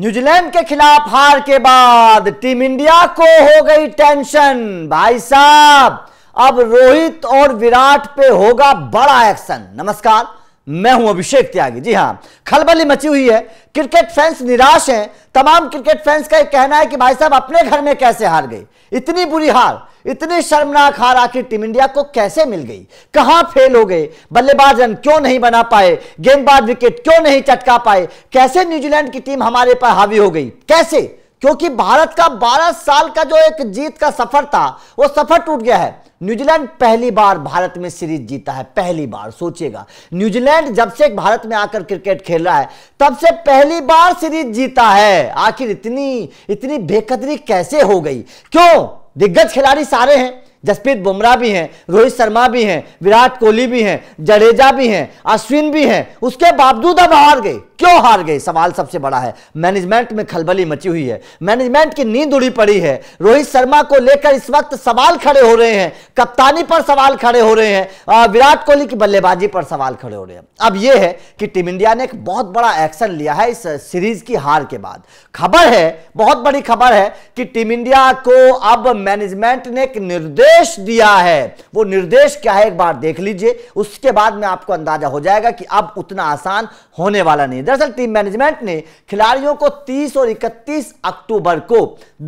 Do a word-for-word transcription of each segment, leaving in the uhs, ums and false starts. New Zealand के खिलाफ हार के बाद टीम इंडिया को हो गई टेंशन। भाई साहब अब रोहित और विराट पे होगा बड़ा एक्शन। नमस्कार, मैं हूं अभिषेक त्यागी। जी हां, खलबली मची हुई है, क्रिकेट फैंस निराश हैं। तमाम क्रिकेट फैंस का यह कहना है कि भाई साहब अपने घर में कैसे हार गई, इतनी बुरी हार, इतनी शर्मनाक हार आखिर टीम इंडिया को कैसे मिल गई, कहां फेल हो गए, बल्लेबाज रन क्यों नहीं बना पाए, गेंदबाज विकेट क्यों नहीं चटका पाए, कैसे न्यूजीलैंड की टीम हमारे पर हावी हो गई, कैसे? क्योंकि भारत का बारह साल का जो एक जीत का सफर था वो सफर टूट गया है। न्यूजीलैंड पहली बार भारत में सीरीज जीता है, पहली बार। सोचिएगा, न्यूजीलैंड जब से भारत में आकर क्रिकेट खेल रहा है तब से पहली बार सीरीज जीता है। आखिर इतनी इतनी बेकदरी कैसे हो गई, क्यों? दिग्गज खिलाड़ी सारे हैं, जसप्रीत बुमराह भी हैं, रोहित शर्मा भी हैं, विराट कोहली भी हैं, जडेजा भी हैं, अश्विन भी हैं, उसके बावजूद अब हार गए। क्यों हार गए, सवाल सबसे बड़ा है। मैनेजमेंट में खलबली मची हुई है, मैनेजमेंट की नींद उड़ी पड़ी है। रोहित शर्मा को लेकर इस वक्त सवाल खड़े हो रहे हैं, कप्तानी पर सवाल खड़े हो रहे हैं, विराट कोहली की बल्लेबाजी पर सवाल खड़े हो रहे हैं। अब यह है कि टीम इंडिया ने एक बहुत बड़ा एक्शन लिया है इस सीरीज की हार के बाद। खबर है, बहुत बड़ी खबर है कि टीम इंडिया को अब मैनेजमेंट ने एक निर्देश दिया है। वो निर्देश क्या है एक बार देख लीजिए, उसके बाद में आपको अंदाजा हो जाएगा कि अब उतना आसान होने वाला नहीं। दरअसल टीम मैनेजमेंट ने खिलाड़ियों को तीस और इकतीस अक्टूबर को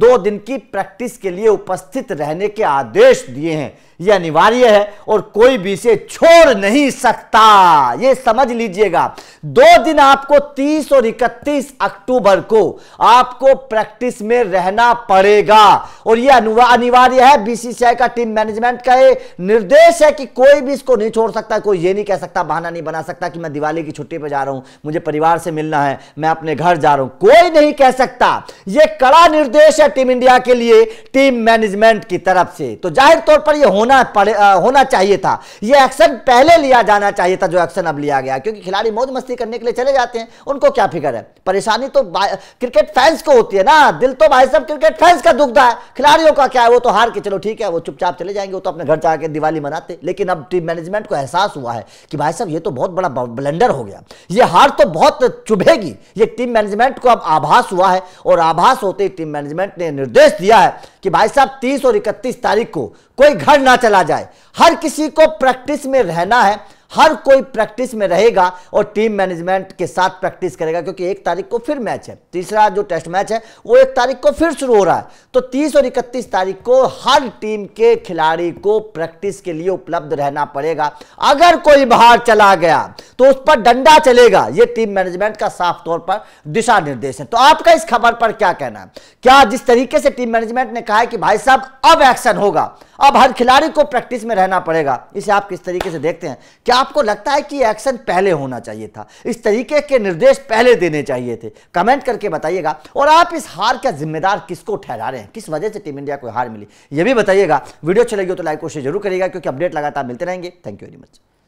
दो दिन की प्रैक्टिस के लिए उपस्थित रहने के आदेश दिए हैं। यह अनिवार्य है और कोई भी इसे छोड़ नहीं सकता, यह समझ लीजिएगा। दो दिन आपको तीस और इकतीस अक्टूबर को आपको प्रैक्टिस में रहना पड़ेगा और यह अनिवार्य है। बीसीसीआई का, टीम मैनेजमेंट का यह निर्देश है कि कोई भी इसको नहीं छोड़ सकता। कोई यह नहीं कह सकता, बहाना नहीं बना सकता कि मैं दिवाली की छुट्टी पर जा रहा हूं, मुझे परिवार से मिलना है, मैं अपने घर जा रहा हूं, कोई नहीं कह सकता। यह कड़ा निर्देश है टीम इंडिया के लिए टीम मैनेजमेंट की तरफ से। तो जाहिर तौर पर यह होना पड़े आ, होना चाहिए था, यह एक्शन पहले लिया जाना चाहिए था जो एक्शन अब लिया गया, क्योंकि खिलाड़ी मौज मस्ती करने के लिए चले जाते हैं, उनको क्या फिक्र है। परेशानी तो क्रिकेट फैंस को होती है ना, दिल तो भाई साहब क्रिकेट फैंस का दुखता है, खिलाड़ियों का क्या है, वो तो हार के चलो ठीक है, वो चुपचाप चले जाएंगे, वो तो अपने घर जाकर दिवाली मनाते। लेकिन अब टीम मैनेजमेंट को एहसास हुआ है कि भाई साहब ये तो बहुत बड़ा ब्लंडर हो गया, ये हार तो बहुत चुभेगी। ये टीम मैनेजमेंट को अब आभास हुआ है और आभास होते ही टीम मैनेजमेंट ने निर्देश दिया है कि भाई साहब तीस और इकतीस तारीख को कोई घर ना चला जाए, हर किसी को प्रैक्टिस में रहना है, हर कोई प्रैक्टिस में रहेगा और टीम मैनेजमेंट के साथ प्रैक्टिस करेगा, क्योंकि एक तारीख को फिर मैच है, तीसरा जो टेस्ट मैच है वो एक तारीख को फिर शुरू हो रहा है। तो तीस और इकतीस तारीख को हर टीम के खिलाड़ी को प्रैक्टिस के लिए उपलब्ध रहना पड़ेगा। अगर कोई बाहर चला गया तो उस पर डंडा चलेगा, ये टीम मैनेजमेंट का साफ तौर पर दिशा निर्देश है। तो आपका इस खबर पर क्या कहना है? क्या जिस तरीके से टीम मैनेजमेंट ने कहा है कि भाई साहब अब एक्शन होगा, अब हर खिलाड़ी को प्रैक्टिस में रहना पड़ेगा, इसे आप किस तरीके से देखते हैं? क्या आपको लगता है कि एक्शन पहले होना चाहिए था, इस तरीके के निर्देश पहले देने चाहिए थे? कमेंट करके बताइएगा। और आप इस हार का जिम्मेदार किसको ठहरा रहे हैं, किस वजह से टीम इंडिया को हार मिली, यह भी बताइएगा। वीडियो अच्छी लगी हो तो लाइक और शेयर जरूर करिएगा, क्योंकि अपडेट लगातार मिलते रहेंगे। Thank you very much.